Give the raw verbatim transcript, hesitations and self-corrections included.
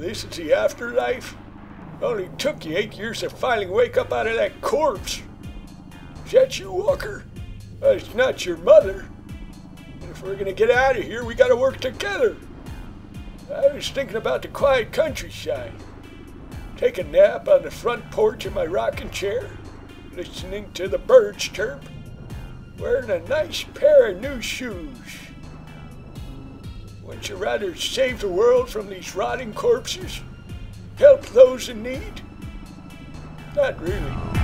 this is the afterlife? Only took you eight years to finally wake up out of that corpse. Is that you, Walker? Well, it's not your mother. And if we're gonna get out of here, we gotta work together. I was thinking about the quiet countryside. Take a nap on the front porch in my rocking chair, listening to the birds chirp, wearing a nice pair of new shoes. Wouldn't you rather save the world from these rotting corpses? Help those in need? Not really.